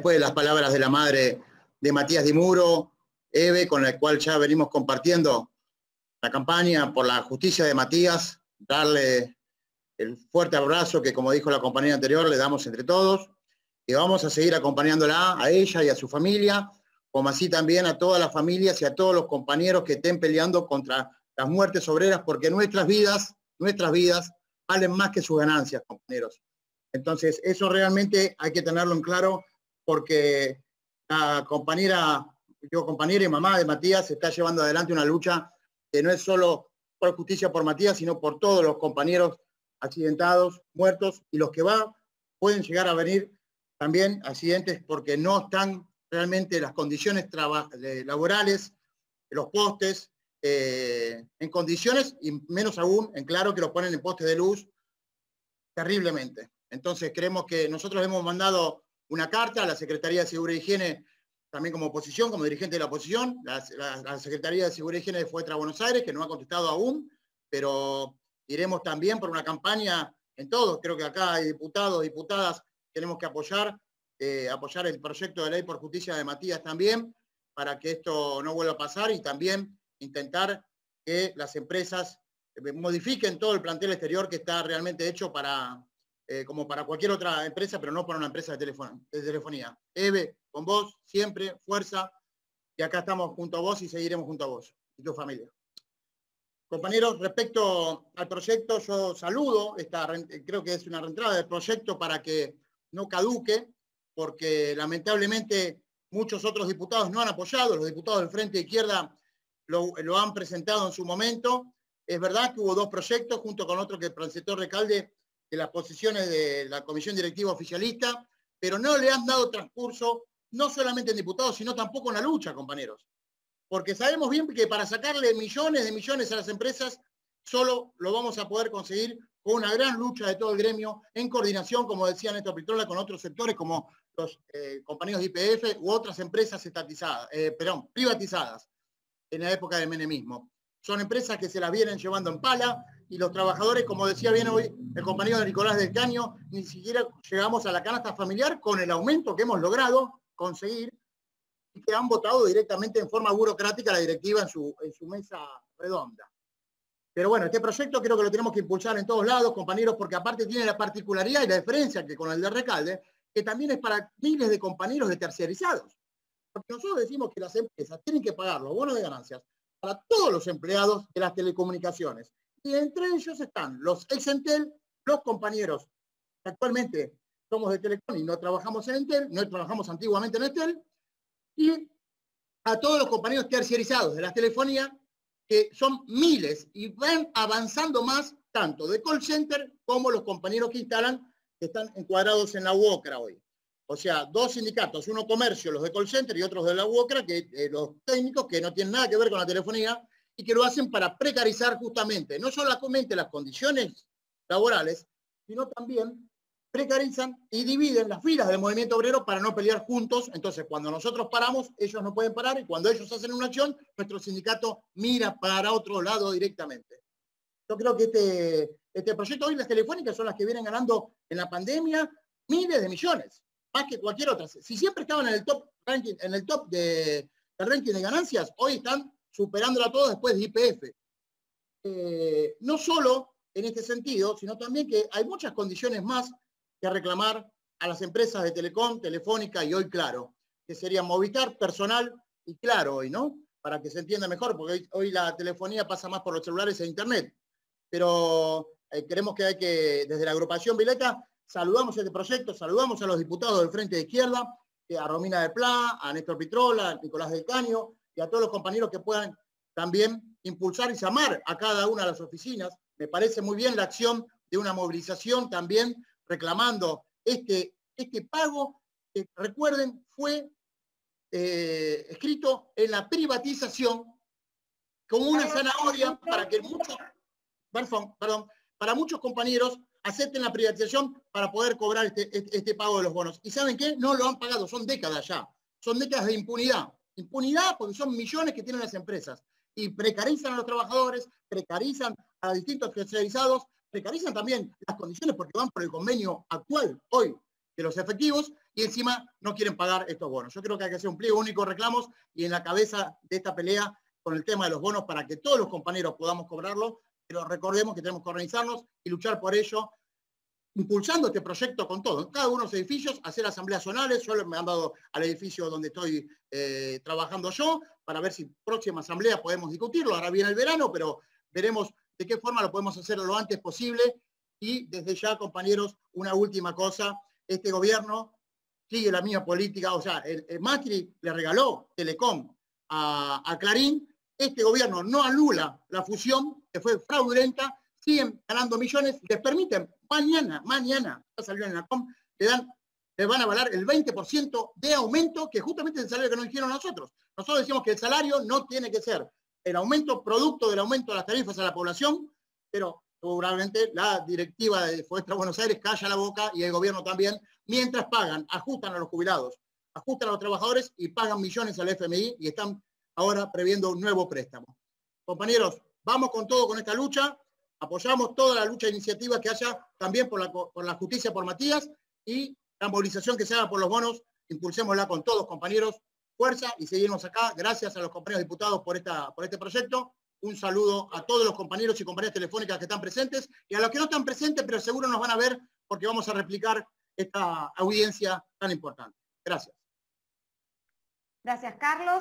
Después de las palabras de la madre de Matías Dimuro, Eve, con la cual ya venimos compartiendo la campaña por la justicia de Matías, darle el fuerte abrazo que, como dijo la compañera anterior, le damos entre todos, y vamos a seguir acompañándola a ella y a su familia, como así también a todas las familias y a todos los compañeros que estén peleando contra las muertes obreras, porque nuestras vidas valen más que sus ganancias, compañeros. Entonces, eso realmente hay que tenerlo en claro, porque la compañera y mamá de Matías está llevando adelante una lucha que no es solo por justicia por Matías, sino por todos los compañeros accidentados, muertos, y los que pueden llegar a venir también accidentes porque no están realmente las condiciones laborales, los postes, en condiciones, y menos aún, en Claro, que los ponen en postes de luz terriblemente. Entonces creemos que nosotros hemos mandado una carta a la Secretaría de Seguridad e Higiene, también como oposición, como dirigente de la oposición, la Secretaría de Seguridad e Higiene de Fuestra, Buenos Aires, que no ha contestado aún, pero iremos también por una campaña en todos. Creo que acá hay diputados, diputadas, tenemos que apoyar el proyecto de ley por justicia de Matías también, para que esto no vuelva a pasar, y también intentar que las empresas modifiquen todo el plantel exterior, que está realmente hecho para... como para cualquier otra empresa, pero no para una empresa de telefonía. Eve, con vos, siempre, fuerza, y acá estamos junto a vos y seguiremos junto a vos y tu familia. Compañeros, respecto al proyecto, yo saludo, creo que es una reentrada del proyecto para que no caduque, porque lamentablemente muchos otros diputados no han apoyado, los diputados del Frente de Izquierda lo han presentado en su momento. Es verdad que hubo dos proyectos, junto con otro que presentó Recalde, de las posiciones de la Comisión Directiva Oficialista, pero no le han dado transcurso, no solamente en diputados, sino tampoco en la lucha, compañeros. Porque sabemos bien que para sacarle millones de millones a las empresas, solo lo vamos a poder conseguir con una gran lucha de todo el gremio, en coordinación, como decía Néstor Pitrola, con otros sectores como los compañeros de YPF u otras empresas privatizadas en la época del menemismo. Son empresas que se las vienen llevando en pala, y los trabajadores, como decía bien hoy el compañero de Nicolás del Caño, ni siquiera llegamos a la canasta familiar con el aumento que hemos logrado conseguir, y que han votado directamente en forma burocrática la directiva en su mesa redonda. Pero bueno, este proyecto creo que lo tenemos que impulsar en todos lados, compañeros, porque aparte tiene la particularidad y la diferencia que con el de Recalde, que también es para miles de compañeros de terciarizados. Porque nosotros decimos que las empresas tienen que pagar los bonos de ganancias para todos los empleados de las telecomunicaciones. Y entre ellos están los ex Entel, los compañeros que actualmente somos de Telecom y no trabajamos en Entel, no trabajamos antiguamente en Entel, y a todos los compañeros terciarizados de la telefonía, que son miles y van avanzando más, tanto de call center como los compañeros que instalan, que están encuadrados en la UOCRA hoy. O sea, dos sindicatos, uno comercio, los de call center, y otros de la UOCRA, que los técnicos que no tienen nada que ver con la telefonía, y que lo hacen para precarizar justamente, no solamente las condiciones laborales, sino también precarizan y dividen las filas del movimiento obrero para no pelear juntos. Entonces, cuando nosotros paramos, ellos no pueden parar, y cuando ellos hacen una acción, nuestro sindicato mira para otro lado directamente. Yo creo que este proyecto, hoy las telefónicas son las que vienen ganando en la pandemia miles de millones, más que cualquier otra. Si siempre estaban en el top ranking, en el top del ranking de ganancias, hoy están superándola todo después de YPF. No solo en este sentido, sino también que hay muchas condiciones más que reclamar a las empresas de Telecom, Telefónica y hoy Claro, que serían Movistar, Personal y Claro hoy, ¿no? Para que se entienda mejor, porque hoy la telefonía pasa más por los celulares e internet. Pero creemos que hay que, desde la agrupación Vileca, saludamos este proyecto, saludamos a los diputados del Frente de Izquierda, a Romina de Pla, a Néstor Pitrola, a Nicolás del Caño, y a todos los compañeros que puedan también impulsar y llamar a cada una de las oficinas. Me parece muy bien la acción de una movilización también reclamando este pago, que recuerden fue escrito en la privatización como una zanahoria para que para muchos compañeros acepten la privatización para poder cobrar este pago de los bonos. ¿Y saben qué? No lo han pagado, son décadas ya, son décadas de impunidad. Impunidad porque son millones que tienen las empresas y precarizan a los trabajadores, precarizan a distintos especializados, precarizan también las condiciones porque van por el convenio actual hoy de los efectivos y y encima no quieren pagar estos bonos. Yo creo que hay que hacer un pliego único de reclamos y en la cabeza de esta pelea con el tema de los bonos para que todos los compañeros podamos cobrarlo, pero recordemos que tenemos que organizarnos y luchar por ello, impulsando este proyecto con todo. En cada uno de los edificios, hacer asambleas zonales. Yo me he mandado al edificio donde estoy trabajando yo, para ver si próxima asamblea podemos discutirlo. Ahora viene el verano, pero veremos de qué forma lo podemos hacer lo antes posible. Y desde ya, compañeros, una última cosa. Este gobierno sigue la misma política. O sea, el Macri le regaló Telecom a Clarín. Este gobierno no anula la fusión, que fue fraudulenta. Siguen ganando millones, les permiten, mañana, ya salió en la COM, les van a avalar el 20% de aumento, que justamente es el salario que nos dijeron nosotros. Nosotros decimos que el salario no tiene que ser el aumento producto del aumento de las tarifas a la población, pero seguramente la directiva de Fuestra Buenos Aires calla la boca y el gobierno también, mientras pagan, ajustan a los jubilados, ajustan a los trabajadores y pagan millones al FMI y están ahora previendo un nuevo préstamo. Compañeros, vamos con todo con esta lucha. Apoyamos toda la lucha e iniciativa que haya también por la justicia por Matías y la movilización que se haga por los bonos, impulsémosla con todos, compañeros, fuerza y seguimos acá. Gracias a los compañeros diputados por este proyecto. Un saludo a todos los compañeros y compañeras telefónicas que están presentes y a los que no están presentes, pero seguro nos van a ver porque vamos a replicar esta audiencia tan importante. Gracias. Gracias, Carlos.